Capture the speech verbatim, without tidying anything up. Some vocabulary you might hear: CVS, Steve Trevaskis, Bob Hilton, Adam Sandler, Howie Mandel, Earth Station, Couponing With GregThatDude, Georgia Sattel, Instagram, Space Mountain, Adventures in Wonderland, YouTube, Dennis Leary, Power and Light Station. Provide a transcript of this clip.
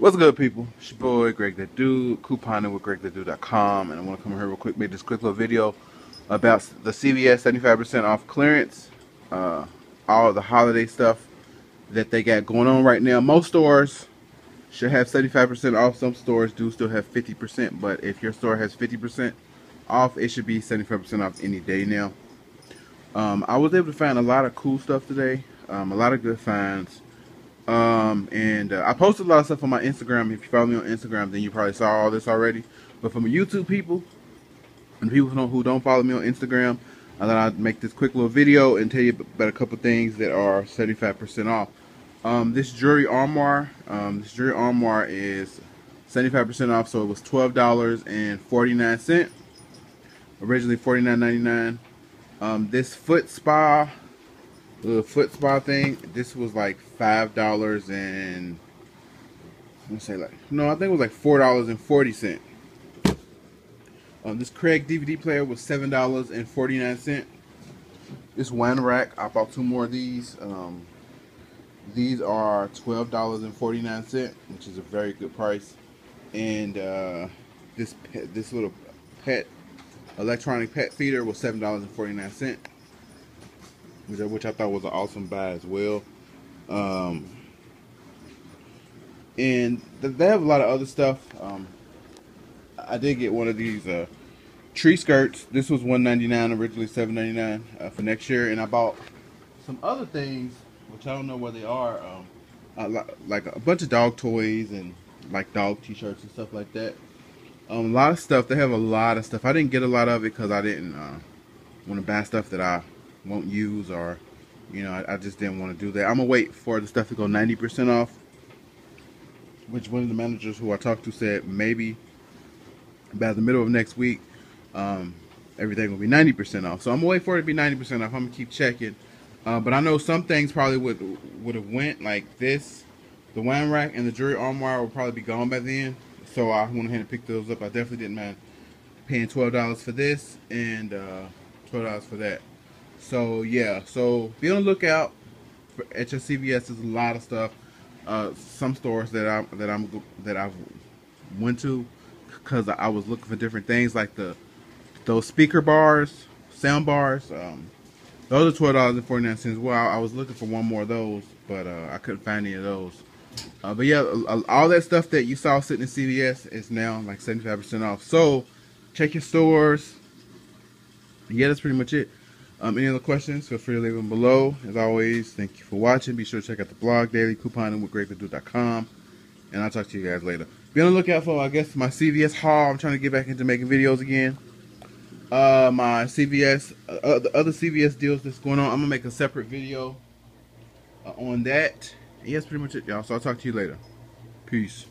What's good, people? It's your boy Greg That Dude, Couponing With Greg That Dude dot com, and I want to come here real quick, make this quick little video about the C V S seventy-five percent off clearance, uh, all the holiday stuff that they got going on right now. Most stores should have seventy-five percent off. Some stores do still have fifty percent, but if your store has fifty percent off, it should be seventy-five percent off any day now. Um, I was able to find a lot of cool stuff today, um, a lot of good finds. Um, and uh, I posted a lot of stuff on my Instagram. If you follow me on Instagram, then you probably saw all this already. But for my YouTube people and people who don't, who don't follow me on Instagram, I thought I'd make this quick little video and tell you about a couple things that are seventy-five percent off. Um, this jewelry armoire, um, this jewelry armoire is seventy-five percent off, so it was twelve dollars and forty-nine cents, originally forty-nine ninety-nine. Um, this foot spa, the foot spa thing, this was like five dollars and, let's say like, no, I think it was like four dollars and forty cents. Um, this Craig D V D player was seven dollars and forty-nine cents. This wine rack, I bought two more of these. Um, these are twelve dollars and forty-nine cents, which is a very good price. And uh, this pet, this little pet, electronic pet feeder was seven dollars and forty-nine cents. Which I thought was an awesome buy as well. Um, and they have a lot of other stuff. Um, I did get one of these uh, tree skirts. This was one ninety-nine, originally seven ninety-nine uh, for next year. And I bought some other things, which I don't know where they are. Um, I li like a bunch of dog toys and like dog t-shirts and stuff like that. Um, a lot of stuff. They have a lot of stuff. I didn't get a lot of it because I didn't uh, want to buy stuff that I won't use, or you know, I, I just didn't want to do that. I'm gonna wait for the stuff to go ninety percent off, which one of the managers who I talked to said maybe by the middle of next week um, everything will be ninety percent off. So I'm gonna wait for it to be ninety percent off. I'm gonna keep checking, uh, but I know some things probably would would have went, like this, the wine rack and the jewelry armoire will probably be gone by then, so I went ahead and picked those up. I definitely didn't mind paying twelve dollars for this and uh, twelve dollars for that. So yeah, so be on the lookout for, at your C V S. There's a lot of stuff. Uh, some stores that I that I'm that I've went to because I was looking for different things, like the those speaker bars, sound bars. Um, those are twelve dollars and forty nine cents. Well, I was looking for one more of those, but uh, I couldn't find any of those. Uh, but yeah, all that stuff that you saw sitting in C V S is now like seventy five percent off. So check your stores. Yeah, that's pretty much it. Um, any other questions, feel free to leave them below. As always, thank you for watching. Be sure to check out the blog daily, couponing with greg that dude dot com, and I'll talk to you guys later. Be on the lookout for, I guess, my C V S haul. I'm trying to get back into making videos again. Uh, my C V S, uh, the other C V S deals that's going on, I'm going to make a separate video uh, on that. And yeah, that's pretty much it, y'all. So I'll talk to you later. Peace.